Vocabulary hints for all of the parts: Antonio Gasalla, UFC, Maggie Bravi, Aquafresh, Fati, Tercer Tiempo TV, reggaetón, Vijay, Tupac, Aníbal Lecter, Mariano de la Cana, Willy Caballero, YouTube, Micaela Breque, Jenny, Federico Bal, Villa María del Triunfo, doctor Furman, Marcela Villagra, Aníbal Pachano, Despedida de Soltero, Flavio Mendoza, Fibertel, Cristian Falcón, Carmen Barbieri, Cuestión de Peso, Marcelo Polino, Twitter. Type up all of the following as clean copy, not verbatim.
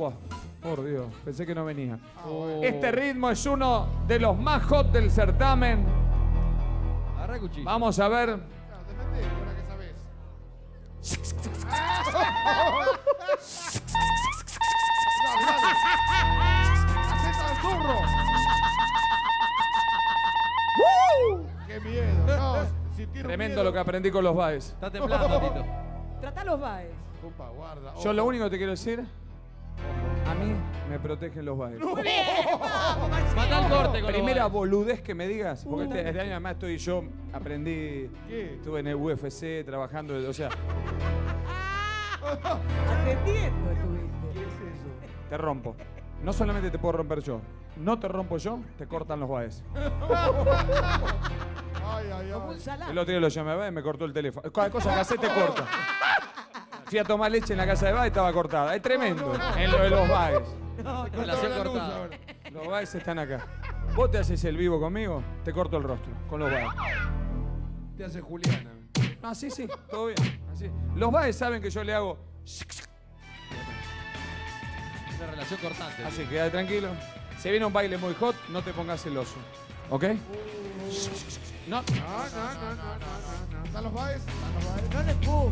Buah, por Dios, pensé que no venía. Oh. Este ritmo es uno de los más hot del certamen. Agarra el cuchillo. Vamos a ver. Claro, defendé, ahora que sabés. ¡Acepta el turno! ¡Qué miedo! No, si tiro tremendo miedo. Lo que aprendí con los baes. Está temblando, Tito. Trata los baes. Opa, guarda. Yo lo único que te quiero decir, a mí me protegen los baes. ¡No! Matá el corte con primera los boludez que me digas, porque este año además estoy yo, aprendí, ¿qué? Estuve en el UFC trabajando, o sea... Atendiendo estuviste. ¿Qué es eso? Te rompo. No solamente te puedo romper yo, no te rompo yo, te cortan los baes. Ay, ay, ay. El otro día lo llamé a baes y me cortó el teléfono. Cada cosa que hacés te corta. Fui a tomar leche en la casa de baes y estaba cortada. Es tremendo. En lo de los baes. Los baes están acá. Vos te haces el vivo conmigo, te corto el rostro con los baes. Te hace Juliana. No, sí, sí, todo bien. Así. Los baes saben que yo le hago... relación cortante. Así, quédate tranquilo. Se viene un baile muy hot, no te pongas celoso. ¿Ok? No. No, no, no. ¿Están los baes? No les puedo.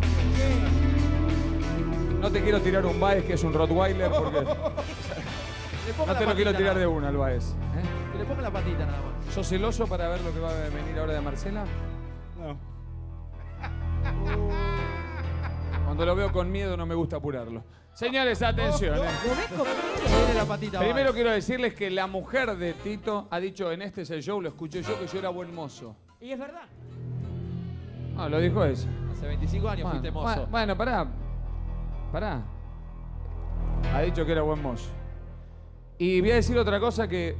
No te quiero tirar un baes que es un Rottweiler porque... No te lo quiero tirar de una al baes. Que le ponga la patita nada más. ¿Sos celoso para ver lo que va a venir ahora de Marcela? No. Cuando lo veo con miedo no me gusta apurarlo. Señores, atención. Primero quiero decirles que la mujer de Tito ha dicho en este es el show, lo escuché yo, que yo era buen mozo. Y es verdad. No, lo dijo ella. Hace 25 años fuiste mozo. Bueno, pará. Pará. Ha dicho que era buen mozo. Y voy a decir otra cosa que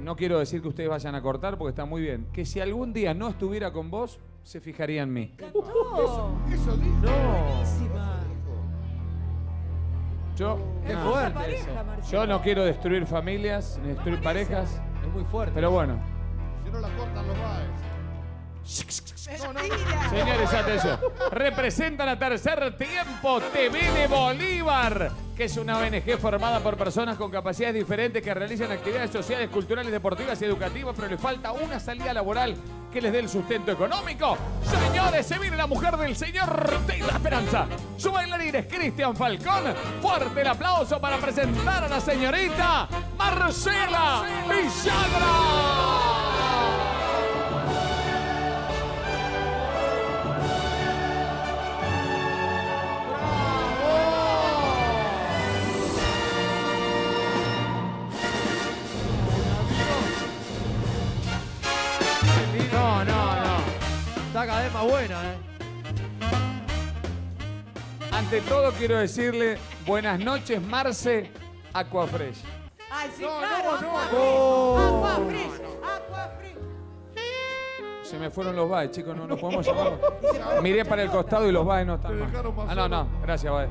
no quiero decir que ustedes vayan a cortar porque está muy bien. Que si algún día no estuviera con vos, se fijaría en mí. Eso dijo. No. Yo, es fuerte eso. Yo no quiero destruir familias, ni destruir parejas. Es muy fuerte. Pero bueno. Si no la cortan los baes. No, no. Señores, atención. Representan a Tercer Tiempo TV de Bolívar, que es una ONG formada por personas con capacidades diferentes que realizan actividades sociales, culturales, deportivas y educativas, pero le falta una salida laboral que les dé el sustento económico. Señores, se viene la mujer del señor Tito Speranza. Su bailarín es Cristian Falcón. Fuerte el aplauso para presentar a la señorita Marcela Villagra. Está cada vez más buena, ¿eh? Ante todo quiero decirle buenas noches, Marce, Aquafresh. Ay, sí, no, claro, no, no. Aquafresh, Aquafresh. Se me fueron los baes, chicos, no nos podemos llevar. Miré para el costado y los baes no están más. Ah, no, no, gracias, baes.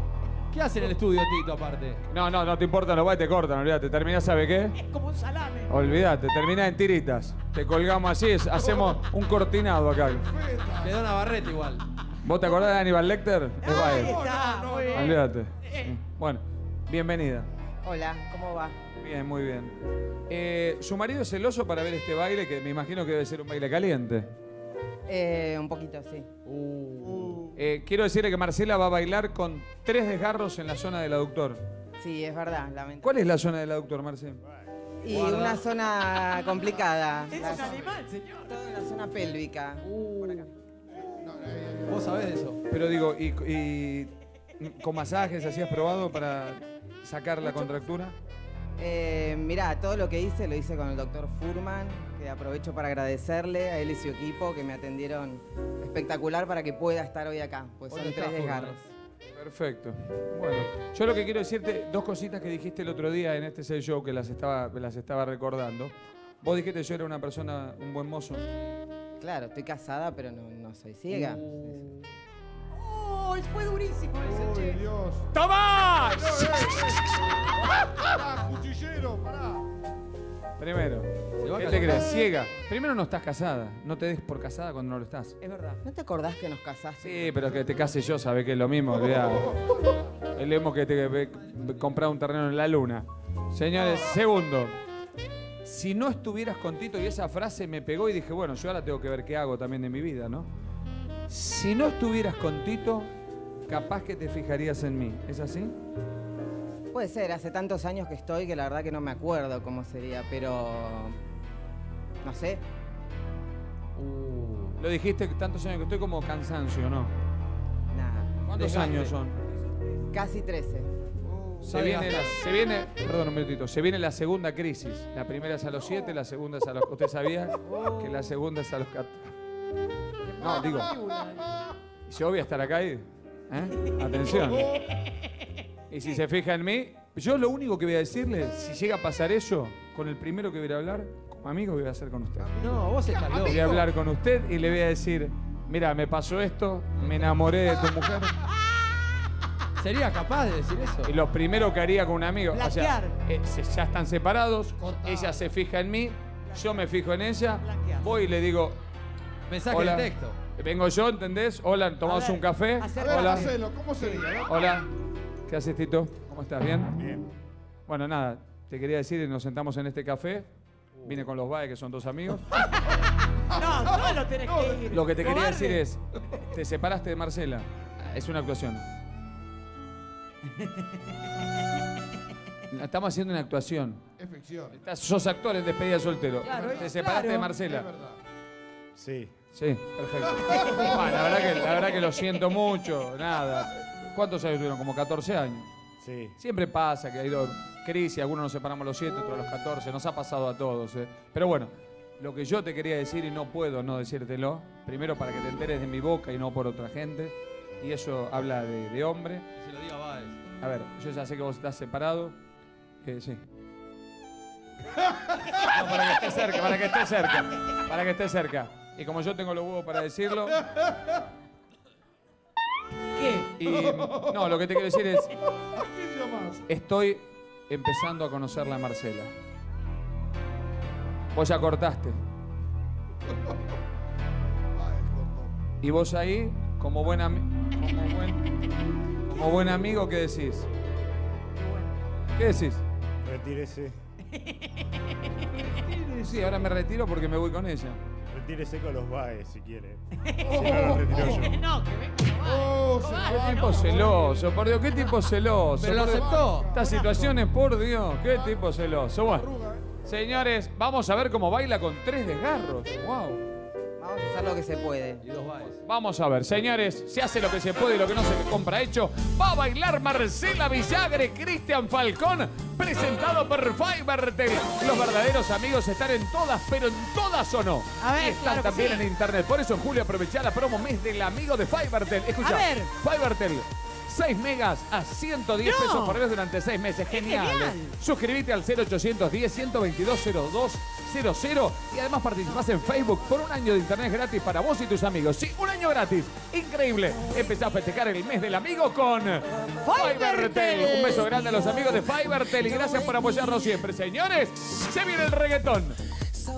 ¿Qué hace en el estudio, Tito, aparte? No, no, no te importa, los baes te cortan, olvídate. Terminás, ¿sabe qué? Es como un salame. Olvídate, terminás en tiritas. Te colgamos así, hacemos un cortinado acá. Te da una barreta igual. ¿Vos te acordás de Aníbal Lecter? Es baes. Olvídate. Bueno, bienvenida. Hola, ¿cómo va? Bien, muy bien. ¿Su marido es celoso para ver este baile? Que me imagino que debe ser un baile caliente. Un poquito, sí. Quiero decirle que Marcela va a bailar con 3 desgarros en la zona del aductor. Sí, es verdad, lamentable. ¿Cuál es la zona del aductor, Marcela? Y guarda, una zona complicada. Es un animal, señor. Toda la zona pélvica. Por acá. No, vos sabés de eso. Pero digo, ¿y con masajes así has probado para sacar la contractura? Mirá, todo lo que hice lo hice con el doctor Furman, que aprovecho para agradecerle a él y su equipo que me atendieron espectacular para que pueda estar hoy acá, pues hoy son 3 desgarros. Perfecto. Bueno, yo lo que quiero decirte, 2 cositas que dijiste el otro día en este set show que las estaba recordando. Vos dijiste que yo era una persona, un buen mozo. Claro, estoy casada, pero no soy ciega. ¡Oh, fue durísimo ese, che! Dios. ¡Toma! ¡Cuchillero, pará! Primero, ¿qué te crees? Ciega. Primero, no estás casada. No te des por casada cuando no lo estás. Es verdad. ¿No te acordás que nos casaste? Sí, pero que te case yo, sabés que es lo mismo. El lemo que te comprar un terreno en la luna. Señores, segundo. Si no estuvieras con Tito, y esa frase me pegó y dije, bueno, yo ahora tengo que ver qué hago también de mi vida, ¿no? Si no estuvieras con Tito, capaz que te fijarías en mí. ¿Es así? Puede ser, hace tantos años que estoy que la verdad que no me acuerdo cómo sería, pero no sé. Lo dijiste tantos años que estoy como cansancio, ¿no? Nada. ¿Cuántos años son? Casi 13. Se viene, perdón un minutito, se viene la segunda crisis. La primera es a los 7, la segunda es a los... ¿Usted sabía que la segunda es a los 14? No, digo. Yo voy a estar acá ahí. ¿Eh? Atención. Y si se fija en mí, yo lo único que voy a decirle, si llega a pasar eso, con el primero que voy a ir a hablar, como amigo voy a hacer con usted. No, vos estás loco. Voy a hablar con usted y le voy a decir, mira, me pasó esto, me enamoré de tu mujer. ¿Sería capaz de decir eso? Y lo primero que haría con un amigo, o sea, ya están separados, ella se fija en mí, yo me fijo en ella, voy y le digo, mensaje de texto. Vengo yo, ¿entendés? Hola, tomamos un café. Hola, ¿cómo sería? Hola. ¿Qué haces, Tito? ¿Cómo estás? ¿Bien? Bien. Bueno, nada, te quería decir, nos sentamos en este café. Vine con los Bae, que son dos amigos. No, solo tenés que ir. Lo que te quería decir es, te separaste de Marcela. Es una actuación. Estamos haciendo una actuación. Es ficción. Sos actor en Despedida Soltero. Claro, te separaste de Marcela. Es verdad. Sí. Sí, perfecto. Bueno, la verdad que lo siento mucho, nada. ¿Cuántos años tuvieron? Como 14 años. Sí. Siempre pasa que hay dos crisis, algunos nos separamos a los 7, otros a los 14, nos ha pasado a todos. Pero bueno, lo que yo te quería decir y no puedo no decírtelo, primero para que te enteres de mi boca y no por otra gente, y eso habla de hombre. Que se lo diga Báez. A ver, yo ya sé que vos estás separado. Sí. No, para que esté cerca, para que esté cerca. Para que esté cerca. Y como yo tengo los huevos para decirlo... Y, no, lo que te quiero decir es, estoy empezando a conocerla a Marcela. Vos ya cortaste. Y vos ahí, como buen amigo, ¿qué decís? ¿Qué decís? Retírese. Sí, ahora me retiro porque me voy con ella. Retírese con los Baes si quiere. Si no los retiro yo. No, que venga con los Baes. Qué tipo celoso, por Dios, qué tipo celoso. Pero lo aceptó. Estas situaciones, por Dios, qué tipo celoso. Bueno, señores, vamos a ver cómo baila con 3 desgarros. Wow. Vamos a hacer lo que se puede. Y los Baes. Vamos a ver, señores, se hace lo que se puede y lo que no se compra hecho. Va a bailar Marcela Villagra, Cristian Falcón, presentado por Fibertel. Los verdaderos amigos están en todas, pero en todas o no. A ver, y están claro también sí. En internet. Por eso en julio aprovechá la promo mes del amigo de Fibertel. Escuchá, Fibertel. 6 megas a 110 pesos por mes durante 6 meses. Genial. Suscribite al 0810-122-0200 y además participás en Facebook por un año de internet gratis para vos y tus amigos. Sí, un año gratis. Increíble. Empezá a festejar el mes del amigo con Fibertel. Un beso grande a los amigos de Fibertel y gracias por apoyarnos siempre. Señores, se viene el reggaetón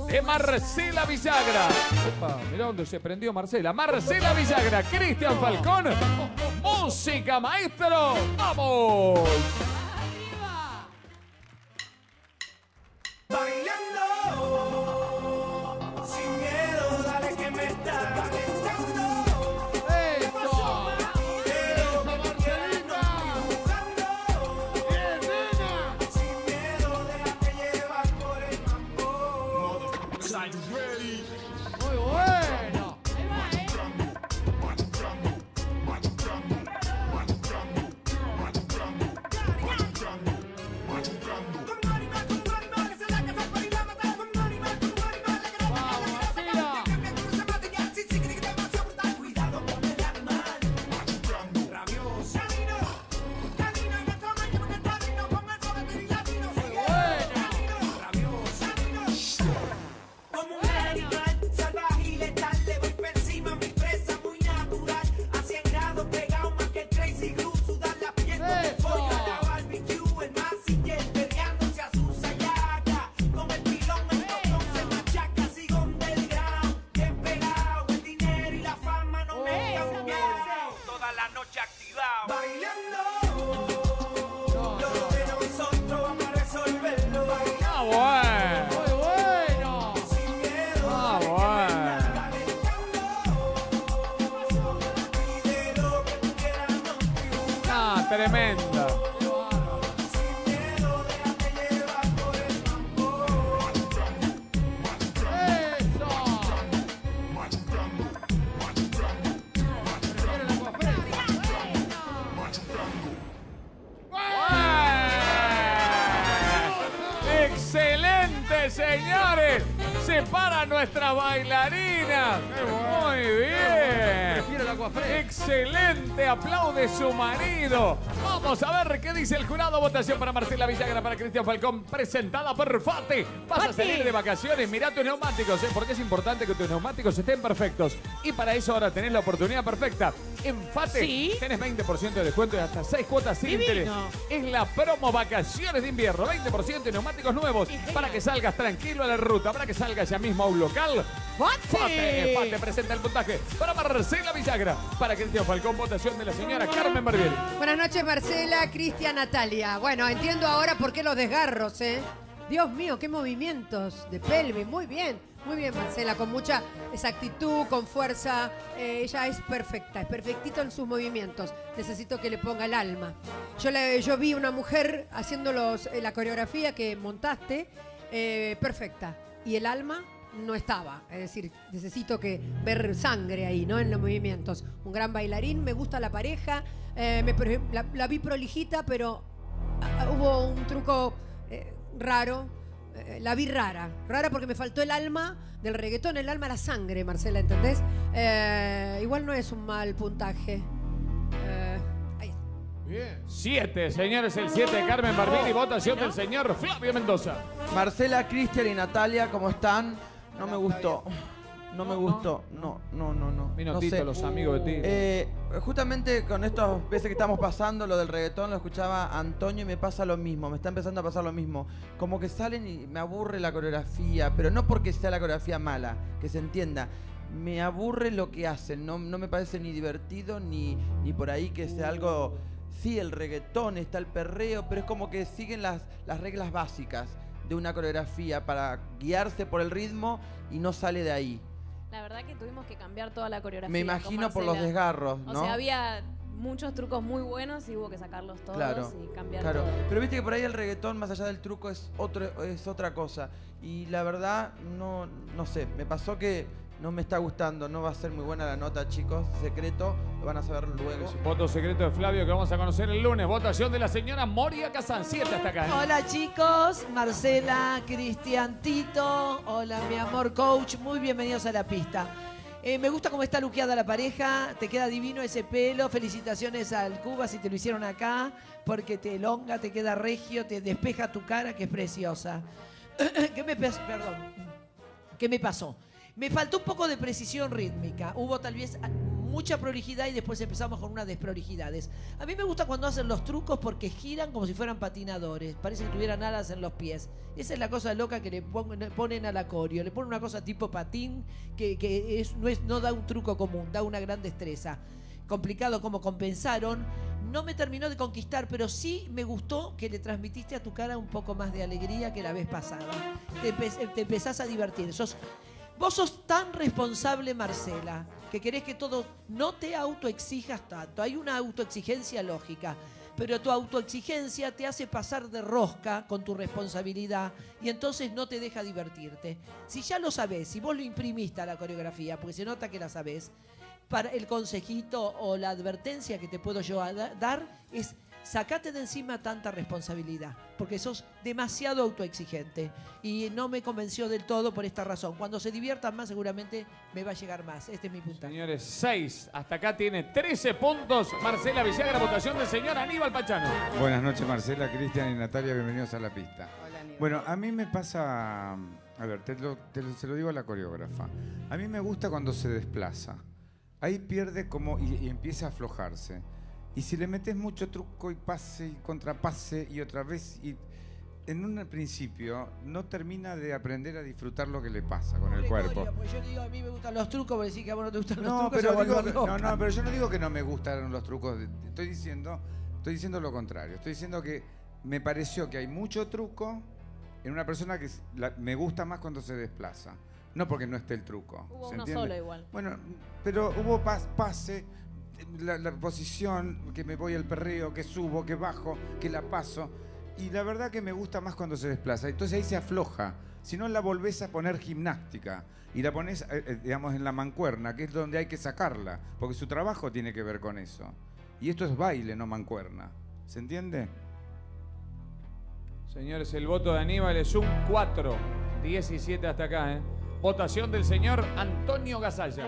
de Marcela Villagra. Opa, mirá dónde se prendió Marcela. Marcela Villagra, Cristian Falcón. ¡Música, maestro! ¡Vamos! ¡Arriba! Bailando, sin miedo, dale que me está calentando. ¡Eso! Pero Marcelita. ¡Bien, nena! Sin miedo, déjate llevar por el mambo. Are you ready? Muy bueno. Ahí va, tremenda. ¡Excelente, señores! Se para nuestra bailarina. Muy bien. Excelente. Aplaude su marido. Vamos a ver qué dice el jurado. Votación para Marcela Villagra, para Cristian Falcón, presentada por Fati. Vas a salir de vacaciones. Mirá tus neumáticos, porque es importante que tus neumáticos estén perfectos. Y para eso ahora tenés la oportunidad perfecta. En Fati tenés 20% de descuento y hasta 6 cuotas sin interés. Es la promo vacaciones de invierno. 20% de neumáticos nuevos para que salgas tranquilo a la ruta, para que salgas ya mismo a un local. Fati presenta el puntaje para Marcela Villagra, para Cristian Falcón, votación de la señora Carmen Barbieri. Buenas noches, Marcela, Cristian, Natalia. Bueno, entiendo ahora por qué los desgarros, ¿eh? Dios mío, qué movimientos de pelvis. Muy bien, Marcela, con mucha exactitud, con fuerza. Ella es perfecta, es perfectito en sus movimientos. Necesito que le ponga el alma. Yo vi una mujer haciendo la coreografía que montaste, perfecta. Y el alma no estaba. Es decir, necesito ver sangre ahí, ¿no? En los movimientos. Un gran bailarín, me gusta la pareja. La vi prolijita, pero hubo un truco raro. La vi rara, rara porque me faltó el alma del reggaetón, el alma a la sangre, Marcela, ¿entendés? Igual no es un mal puntaje. Ahí. Bien. 7, señores, el 7 de Carmen Barbieri, votación del señor Flavio Mendoza. Marcela, Cristian y Natalia, ¿cómo están? No me gustó. No me gustó. Vino Tito, los amigos de Tito. Justamente con estas veces que estamos pasando, lo del reggaetón, lo escuchaba Antonio y me pasa lo mismo, me está empezando a pasar lo mismo. Como que salen y me aburre la coreografía, pero no porque sea la coreografía mala, que se entienda. Me aburre lo que hacen, no me parece ni divertido ni por ahí que sea algo... Sí, el reggaetón, está el perreo, pero es como que siguen las reglas básicas de una coreografía para guiarse por el ritmo y no sale de ahí. La verdad que tuvimos que cambiar toda la coreografía. Me imagino por los desgarros, ¿no? O sea, había muchos trucos muy buenos y hubo que sacarlos todos y cambiar todo. Pero viste que por ahí el reggaetón, más allá del truco, es otra cosa. Y la verdad, no sé, me pasó que no me está gustando. No va a ser muy buena la nota, chicos. Secreto, lo van a saber luego. Voto secreto de Flavio que vamos a conocer el lunes. Votación de la señora Moria Casan. 7 hasta acá. Hola, chicos. Marcela, Cristian, Tito. Hola, mi amor, coach. Muy bienvenidos a la pista. Me gusta cómo está luqueada la pareja. Te queda divino ese pelo. Felicitaciones al Cuba si te lo hicieron acá, porque te elonga, te queda regio, te despeja tu cara, que es preciosa. ¿Qué me pasó? Me faltó un poco de precisión rítmica. Hubo tal vez mucha prolijidad y después empezamos con unas desprolijidades. A mí me gusta cuando hacen los trucos porque giran como si fueran patinadores. Parece que tuvieran alas en los pies. Esa es la cosa loca que le ponen al acorio. Le ponen una cosa tipo patín que no da un truco común, da una gran destreza. Complicado como compensaron. No me terminó de conquistar, pero sí me gustó que le transmitiste a tu cara un poco más de alegría que la vez pasada. Te empezás a divertir. Vos sos tan responsable, Marcela, que querés que todo... No te autoexijas tanto. Hay una autoexigencia lógica, pero tu autoexigencia te hace pasar de rosca con tu responsabilidad y entonces no te deja divertirte. Si ya lo sabés, si vos lo imprimiste a la coreografía, porque se nota que la sabés, para el consejito o la advertencia que te puedo yo dar es... Sacate de encima tanta responsabilidad, porque sos demasiado autoexigente y no me convenció del todo por esta razón. Cuando se diviertan más, seguramente me va a llegar más. Este es mi puntaje. Señores, 6. Hasta acá tiene 13 puntos. Marcela Villagra, votación del señor Aníbal Pachano. Buenas noches, Marcela, Cristian y Natalia. Bienvenidos a la pista. Hola, Aníbal. Bueno, a mí me pasa... A ver, se lo digo a la coreógrafa. A mí me gusta cuando se desplaza. Ahí pierde como... y empieza a aflojarse. Y si le metes mucho truco y pase y contrapase y otra vez, y en un principio no termina de aprender a disfrutar lo que le pasa con el cuerpo. Pues yo digo, a mí me gustan los trucos, pero decís que a vos no te gustan los trucos. Pero yo no digo que no me gustaron los trucos, estoy diciendo lo contrario. Estoy diciendo que me pareció que hay mucho truco en una persona que me gusta más cuando se desplaza. No porque no esté el truco. Hubo uno solo igual. Bueno, pero hubo pase. la posición, que me voy al perreo, que subo, que bajo, que la paso. Y la verdad que me gusta más cuando se desplaza. Entonces ahí se afloja. Si no, la volvés a poner gimnástica y la pones, digamos, en la mancuerna, que es donde hay que sacarla, porque su trabajo tiene que ver con eso. Y esto es baile, no mancuerna. ¿Se entiende? Señores, el voto de Aníbal es un 4. 17 hasta acá, ¿eh? Votación del señor Antonio Gasalla.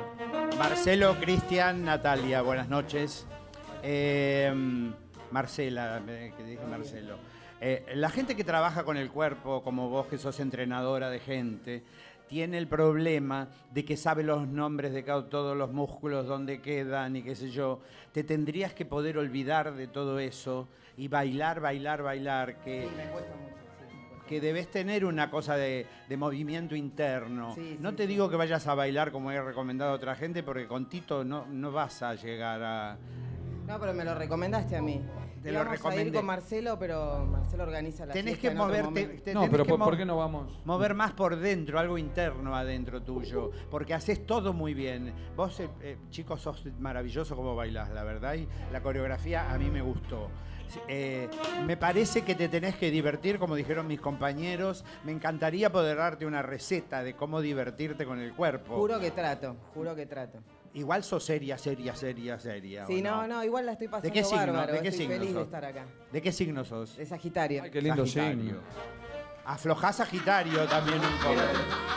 Marcelo, Cristian, Natalia, buenas noches. Marcela, que dije Marcelo. La gente que trabaja con el cuerpo, como vos que sos entrenadora de gente, tiene el problema de que sabe los nombres de todos los músculos, dónde quedan y qué sé yo. Te tendrías que poder olvidar de todo eso y bailar, bailar, bailar. Que, sí, me cuesta mucho, sí, me cuesta. Que debes tener una cosa de movimiento interno. Sí, no sí, te sí. Digo que vayas a bailar como he recomendado a otra gente, porque con Tito no vas a llegar a... No, pero me lo recomendaste a mí. Te lo recomendé. A ir con Marcelo, pero Marcelo organiza la fiesta. Tenés que moverte. No, pero ¿por qué no vamos? Mover más por dentro, algo interno adentro tuyo. Porque haces todo muy bien. Vos, chicos, sos maravilloso como bailás, la verdad. Y la coreografía a mí me gustó. Me parece que te tenés que divertir, como dijeron mis compañeros. Me encantaría poder darte una receta de cómo divertirte con el cuerpo. Juro que trato, juro que trato. Igual sos seria, seria, seria, seria. Sí, no, igual la estoy pasando bárbaro. ¿De qué signo? Estoy feliz de estar acá. ¿De qué signo sos? De Sagitario. Ay, qué lindo signo. Aflojá Sagitario también un poco. A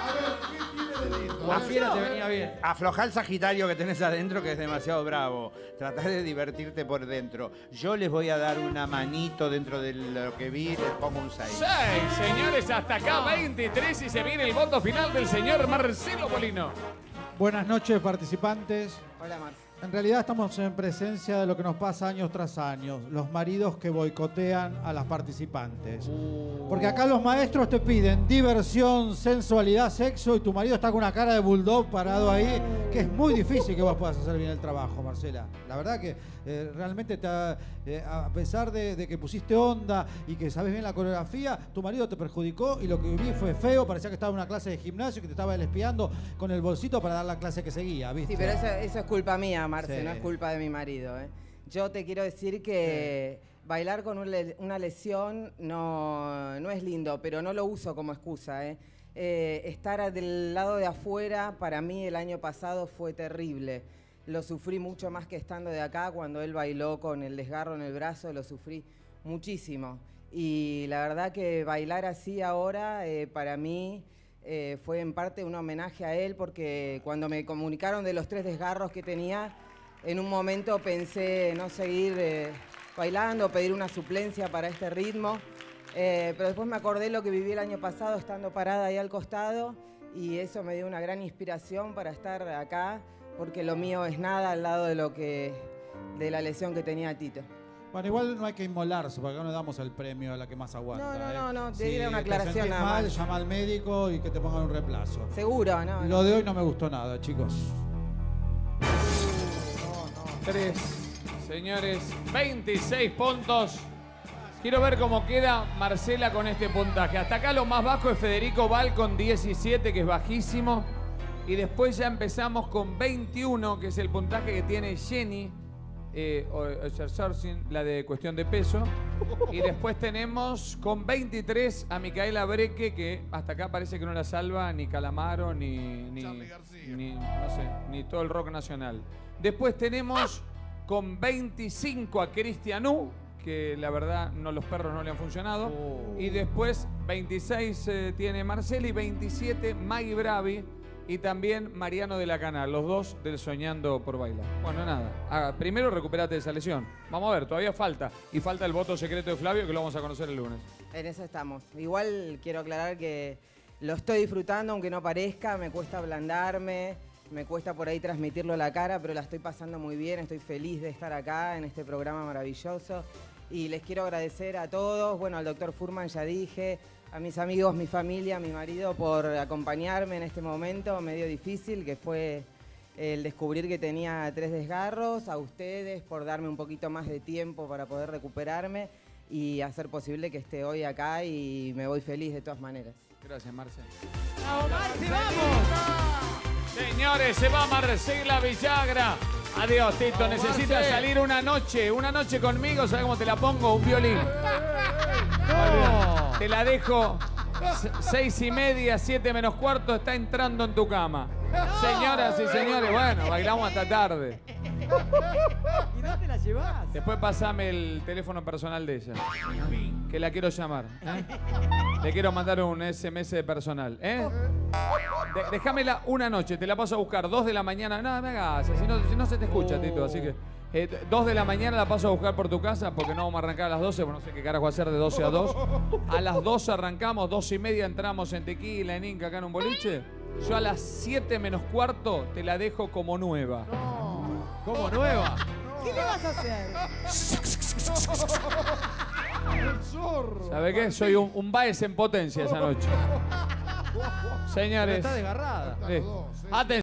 ver, ¿qué tiene de lindo? Afiera te venía bien. Aflojá el Sagitario que tenés adentro, que es demasiado bravo. Tratá de divertirte por dentro. Yo les voy a dar una manito dentro de lo que vi, les pongo un 6. 6, señores, hasta acá 23 y se viene el voto final del señor Marcelo Polino. Buenas noches, participantes. Hola, Marce. En realidad estamos en presencia de lo que nos pasa año tras año, los maridos que boicotean a las participantes. Porque acá los maestros te piden diversión, sensualidad, sexo, y tu marido está con una cara de bulldog parado ahí, que es muy difícil que vos puedas hacer bien el trabajo, Marcela. La verdad que realmente, a pesar de que pusiste onda y que sabes bien la coreografía, tu marido te perjudicó y lo que vi fue feo. Parecía que estaba en una clase de gimnasio, que te estaba espiando con el bolsito para dar la clase que seguía, ¿viste? Sí, pero eso es culpa mía, Marce, sí. No es culpa de mi marido, ¿eh? Yo te quiero decir que sí. Bailar con una lesión no es lindo, pero no lo uso como excusa, ¿eh? Estar del lado de afuera, para mí el año pasado fue terrible. Lo sufrí mucho más que estando de acá. Cuando él bailó con el desgarro en el brazo, lo sufrí muchísimo. Y la verdad que bailar así ahora, para mí... fue en parte un homenaje a él, porque cuando me comunicaron de los 3 desgarros que tenía, en un momento pensé no seguir bailando, pedir una suplencia para este ritmo, pero después me acordé lo que viví el año pasado estando parada ahí al costado, y eso me dio una gran inspiración para estar acá, porque lo mío es nada al lado de la lesión que tenía Tito. Bueno, igual no hay que inmolarse, porque acá no damos el premio a la que más aguanta. No, te diré una aclaración nada más. Si te sentís mal, llama al médico y que te pongan un reemplazo. Seguro, no. Lo de hoy no me gustó nada, chicos. 3, señores, 26 puntos. Quiero ver cómo queda Marcela con este puntaje. Hasta acá lo más bajo es Federico Bal con 17, que es bajísimo. Y después ya empezamos con 21, que es el puntaje que tiene Jenny. La de Cuestión de Peso. Y después tenemos con 23 a Micaela Breque, que hasta acá parece que no la salva ni Calamaro, ni todo el rock nacional. Después tenemos con 25 a Cristian U, que la verdad los perros no le han funcionado. Y después 26 tiene Marcela y 27 Maggie Bravi. Y también Mariano de la Cana, los dos del Soñando por Bailar. Bueno, nada, primero recuperate esa lesión. Vamos a ver, todavía falta. Y falta el voto secreto de Flavio, que lo vamos a conocer el lunes. En eso estamos. Igual quiero aclarar que lo estoy disfrutando, aunque no parezca. Me cuesta ablandarme, me cuesta por ahí transmitirlo a la cara, pero la estoy pasando muy bien. Estoy feliz de estar acá en este programa maravilloso. Y les quiero agradecer a todos, bueno, al doctor Furman ya dije, a mis amigos, mi familia, mi marido, por acompañarme en este momento medio difícil, que fue el descubrir que tenía 3 desgarros, a ustedes por darme un poquito más de tiempo para poder recuperarme y hacer posible que esté hoy acá, y me voy feliz de todas maneras. Gracias, Marce. ¡Vamos, Marce, vamos! Señores, se va Marcela Villagra. Adiós, Tito. Necesitas salir una noche conmigo. ¿Sabes cómo te la pongo? Un violín. No. Te la dejo 6:30, 7:45. Está entrando en tu cama. No. Señoras y señores, bueno, bailamos hasta tarde. ¿Y dónde la llevas? Después pasame el teléfono personal de ella, que la quiero llamar. Le quiero mandar un SMS personal. Déjamela una noche, te la paso a buscar 2 de la mañana. No, me hagas, si no se te escucha, Tito. Así que 2 de la mañana la paso a buscar por tu casa, porque no vamos a arrancar a las 12, porque no sé qué carajo hacer de 12 a 2. A las 2 arrancamos, 2:30 entramos en Tequila, en Inca, acá en un boliche. Yo a las 7:45 te la dejo como nueva. ¿Cómo nueva? ¿Qué le vas a hacer? ¿Sabe qué? Soy un Baez en potencia esa noche. Señores. Está desgarrada. Atención.